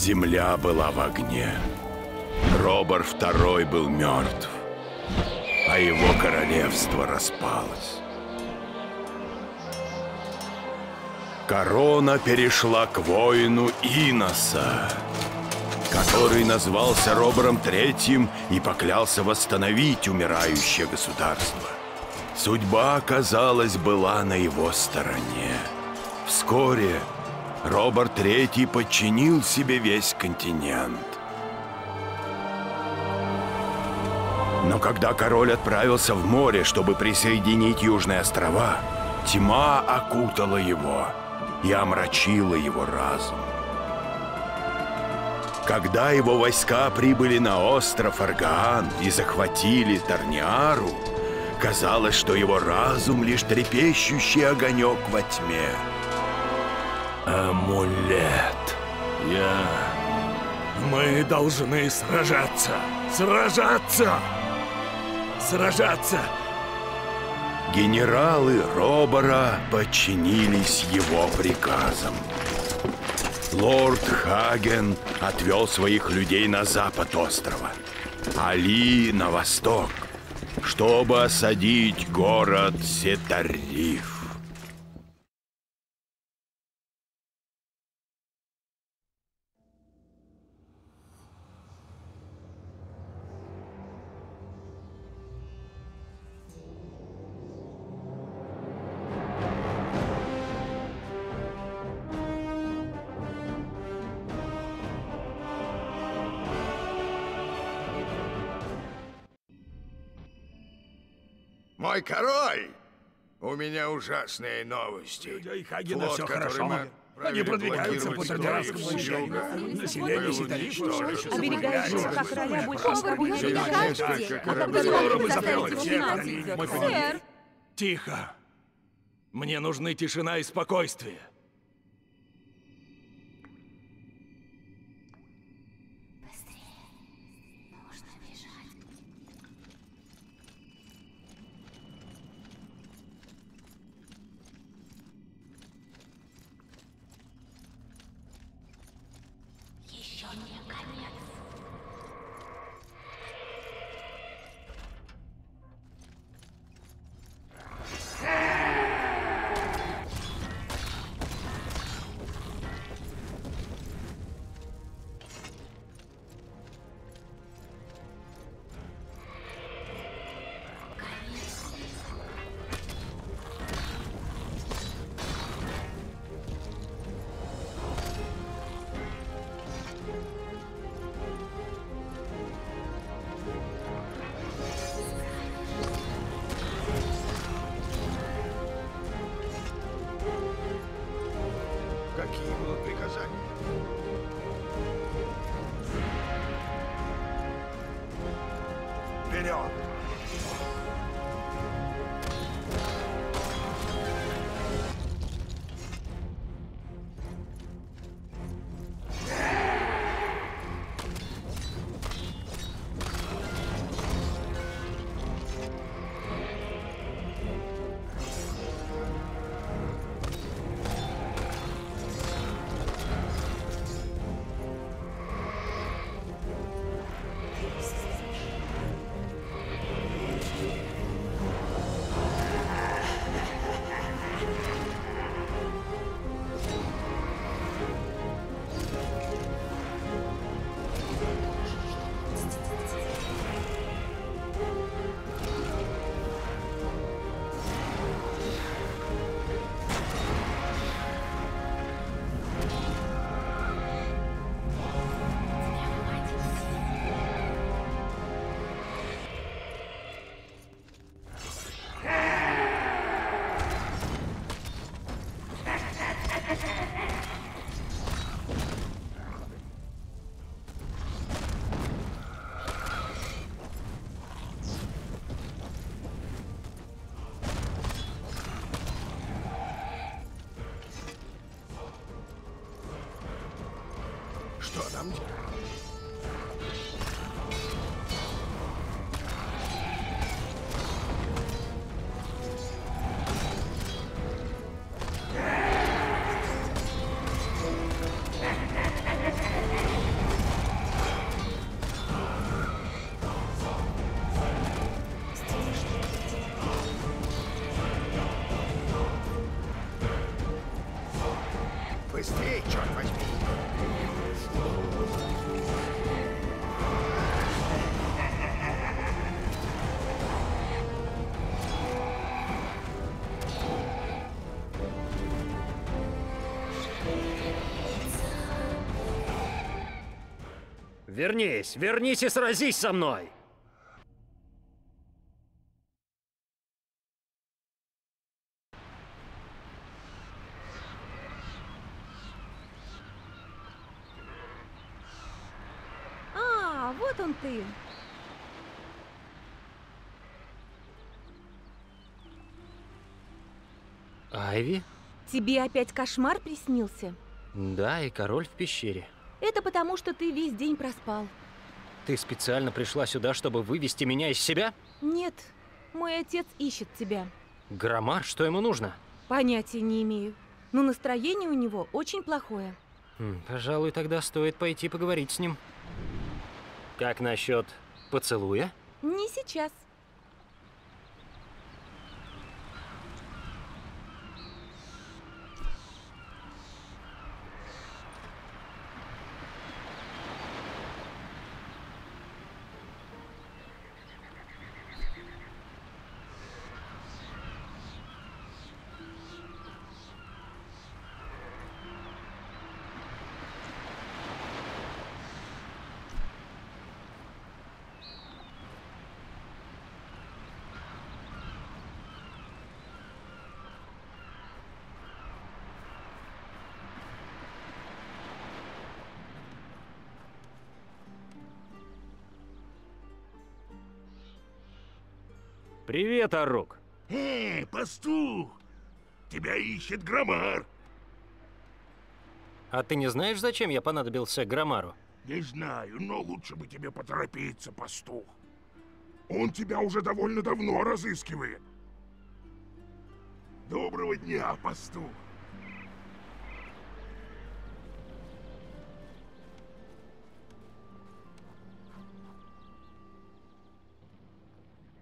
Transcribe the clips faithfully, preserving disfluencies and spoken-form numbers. Земля была в огне. Робар второй был мертв, а его королевство распалось. Корона перешла к воину Иноса, который назвался Робаром третьим и поклялся восстановить умирающее государство. Судьба, казалось, была на его стороне. Вскоре Робар третий подчинил себе весь континент. Но когда король отправился в море, чтобы присоединить Южные острова, тьма окутала его и омрачила его разум. Когда его войска прибыли на остров Аргаан и захватили Дарняру, казалось, что его разум лишь трепещущий огонек во тьме. Амулет. Я... Мы должны сражаться! Сражаться! Сражаться! Генералы Робара подчинились его приказам. Лорд Хаген отвел своих людей на запад острова, Али на восток, чтобы осадить город Сетариф. Мой король! У меня ужасные новости. Флот, все хорошо. Мы они продвигаются по Тернопскому юга. Население Сетарифа. Оберегающего короля больше не кажется. А когда мы заставили его финансить? Тихо. Мне нужны тишина и спокойствие. Что нам делать? Вернись, вернись и сразись со мной! А, вот он ты! Айви? Тебе опять кошмар приснился? Да, и король в пещере. Это потому, что ты весь день проспал. Ты специально пришла сюда, чтобы вывести меня из себя? Нет, мой отец ищет тебя. Громар, что ему нужно? Понятия не имею, но настроение у него очень плохое. Хм, пожалуй, тогда стоит пойти поговорить с ним. Как насчет поцелуя? Не сейчас. Привет, Арук. Эй, пастух! Тебя ищет Громар. А ты не знаешь, зачем я понадобился Громару? Не знаю, но лучше бы тебе поторопиться, пастух. Он тебя уже довольно давно разыскивает. Доброго дня, пастух.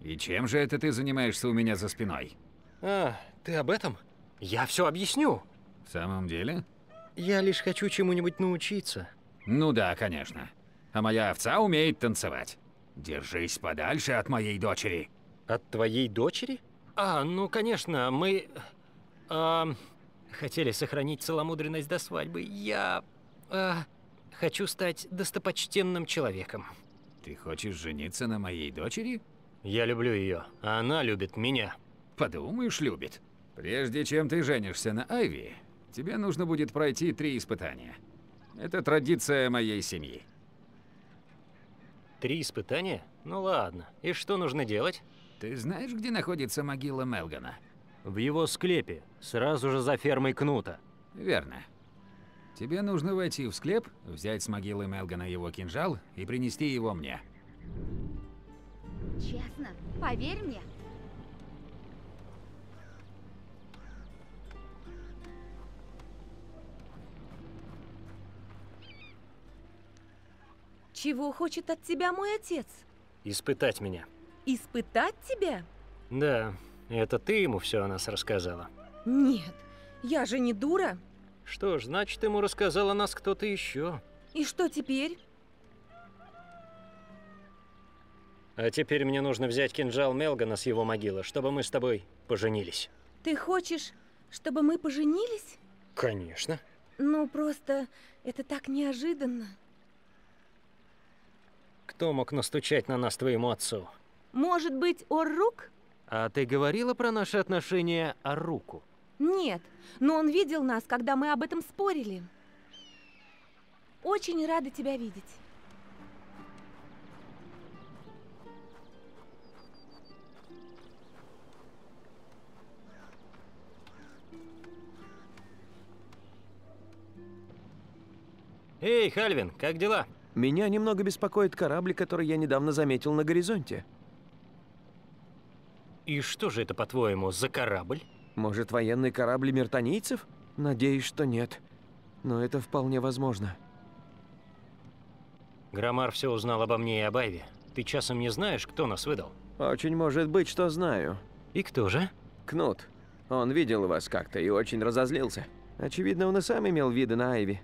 И чем же это ты занимаешься у меня за спиной? А, ты об этом? Я все объясню. В самом деле? Я лишь хочу чему-нибудь научиться. Ну да, конечно. А моя овца умеет танцевать. Держись подальше от моей дочери. От твоей дочери? А, ну конечно, мы... А, хотели сохранить целомудренность до свадьбы. Я... А, хочу стать достопочтенным человеком. Ты хочешь жениться на моей дочери? Я люблю ее, а она любит меня. Подумаешь, любит. Прежде чем ты женишься на Айви, тебе нужно будет пройти три испытания. Это традиция моей семьи. Три испытания? Ну ладно. И что нужно делать? Ты знаешь, где находится могила Мелгана? В его склепе, сразу же за фермой Кнута. Верно. Тебе нужно войти в склеп, взять с могилы Мелгана его кинжал и принести его мне. Честно, поверь мне. Чего хочет от тебя мой отец? Испытать меня. Испытать тебя? Да, это ты ему все о нас рассказала. Нет, я же не дура. Что ж, значит, ему рассказал о нас кто-то еще. И что теперь? А теперь мне нужно взять кинжал Мелгана с его могилы, чтобы мы с тобой поженились. Ты хочешь, чтобы мы поженились? Конечно. Ну, просто это так неожиданно. Кто мог настучать на нас твоему отцу? Может быть, Орук? А ты говорила про наши отношения Оруку? Нет, но он видел нас, когда мы об этом спорили. Очень рада тебя видеть. Эй, Хальвин, как дела? Меня немного беспокоит корабль, который я недавно заметил на горизонте. И что же это, по-твоему, за корабль? Может, военный корабль миртанийцев? Надеюсь, что нет. Но это вполне возможно. Громар все узнал обо мне и об Айве. Ты часом не знаешь, кто нас выдал? Очень может быть, что знаю. И кто же? Кнут. Он видел вас как-то и очень разозлился. Очевидно, он и сам имел виды на Айви.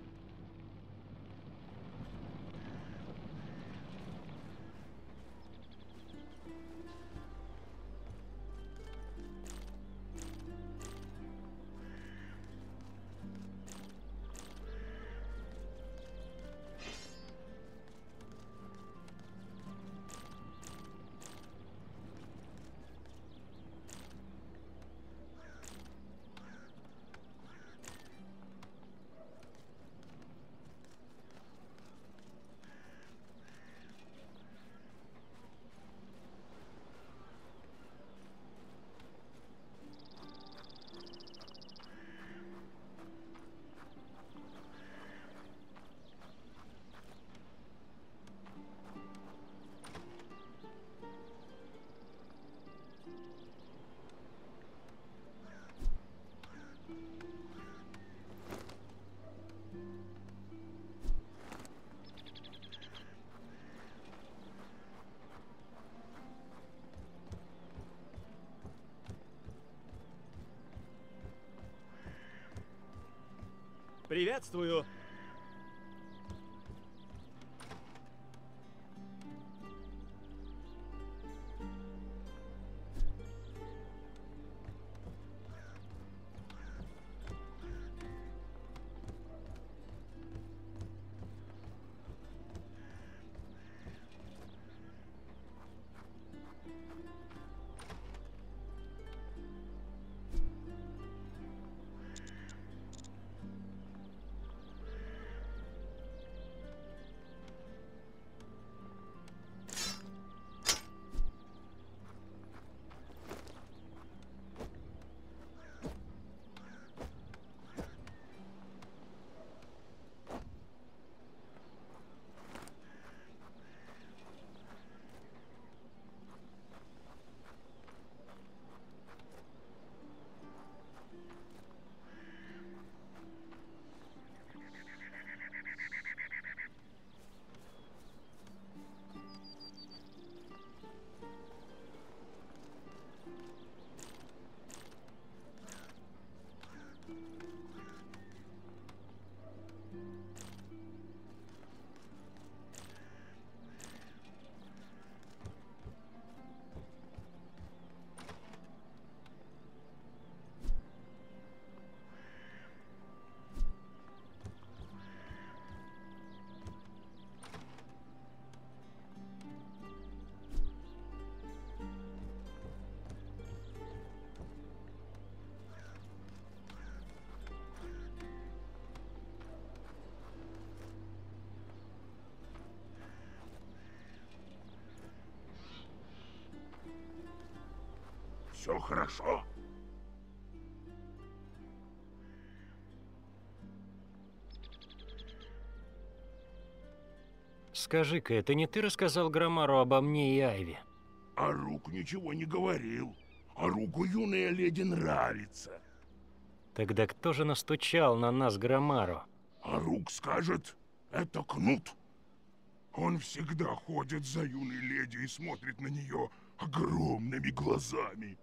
Приветствую. Все хорошо. Скажи-ка, это не ты рассказал Громару обо мне и Айви? Арук ничего не говорил. Аруку юная леди нравится. Тогда кто же настучал на нас Громару? Арук скажет, это Кнут. Он всегда ходит за юной леди и смотрит на нее огромными глазами.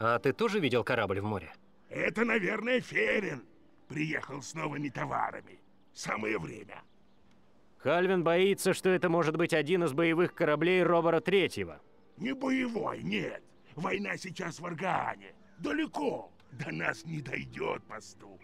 А ты тоже видел корабль в море? Это, наверное, Ферин. Приехал с новыми товарами. Самое время. Хальвин боится, что это может быть один из боевых кораблей Робара третьего. Не боевой, нет. Война сейчас в Аргаане. Далеко. До нас не дойдет пастух.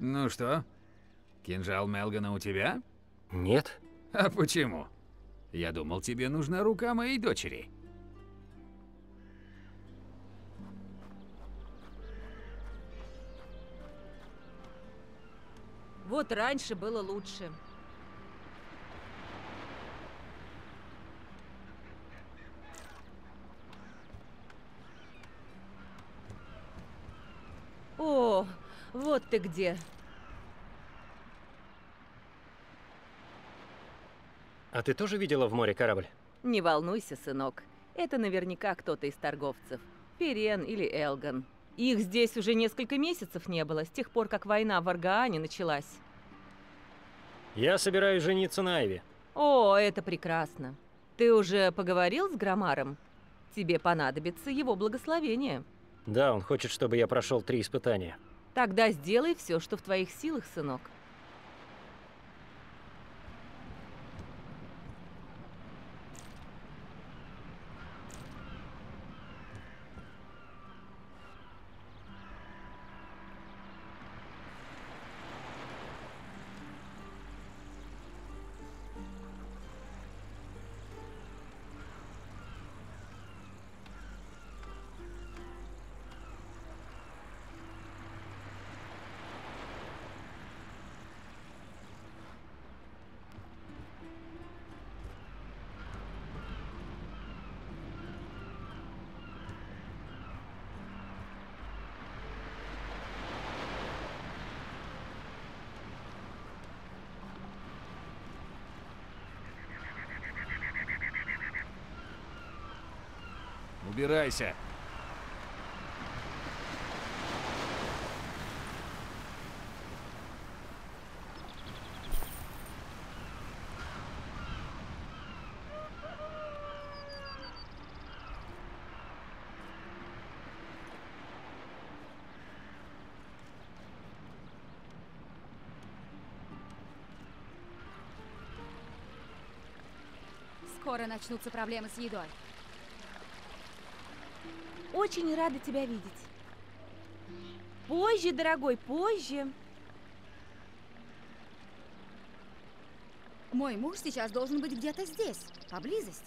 Ну что, кинжал Мелгана у тебя? Нет. А почему? Я думал, тебе нужна рука моей дочери. Вот раньше было лучше. О, вот ты где. А ты тоже видела в море корабль? Не волнуйся, сынок. Это наверняка кто-то из торговцев. Перен или Элган. Их здесь уже несколько месяцев не было, с тех пор, как война в Аргаане началась. Я собираюсь жениться на Айви. О, это прекрасно. Ты уже поговорил с Громаром? Тебе понадобится его благословение. Да, он хочет, чтобы я прошел три испытания. Тогда сделай все, что в твоих силах, сынок. Убирайся. Скоро начнутся проблемы с едой. Очень рада тебя видеть. Позже, дорогой, позже. Мой муж сейчас должен быть где-то здесь, поблизости.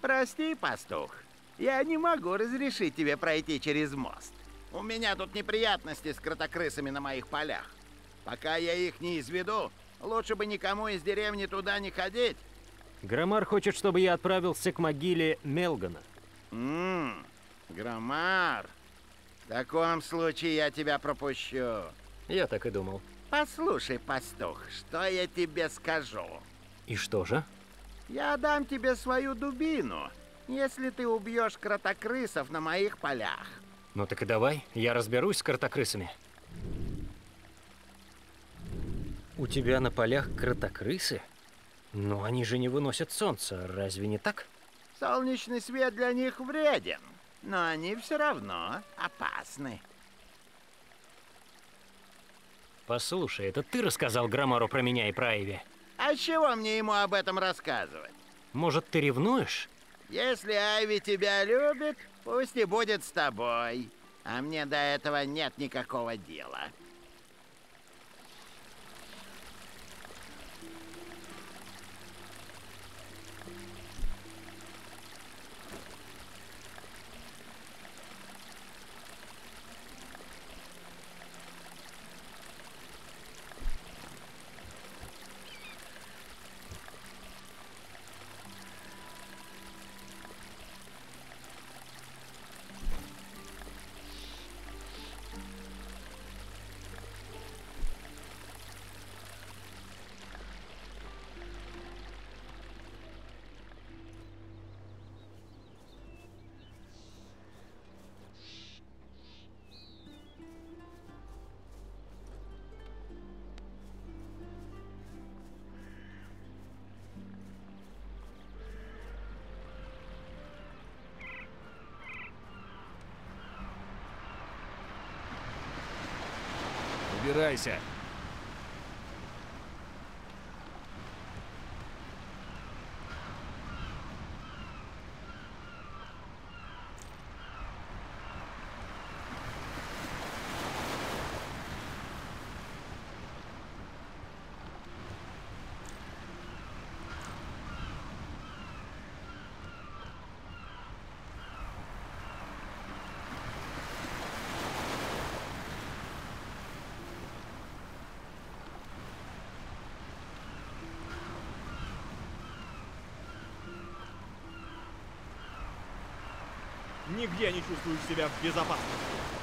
Прости, пастух, я не могу разрешить тебе пройти через мост. У меня тут неприятности с кротокрысами на моих полях. Пока я их не изведу, лучше бы никому из деревни туда не ходить. Громар хочет, чтобы я отправился к могиле Мелгана. Ммм, Громар. В таком случае я тебя пропущу. Я так и думал. Послушай, пастух, что я тебе скажу. И что же? Я дам тебе свою дубину, если ты убьешь кротокрысов на моих полях. Ну так и давай, я разберусь с кротокрысами. У тебя на полях кротокрысы? Но они же не выносят солнца, разве не так? Солнечный свет для них вреден, но они все равно опасны. Послушай, это ты рассказал Громару про меня и про Айви? А чего мне ему об этом рассказывать? Может, ты ревнуешь? Если Айви тебя любит, пусть и будет с тобой. А мне до этого нет никакого дела. Убирайся. Нигде не чувствуешь себя в безопасности.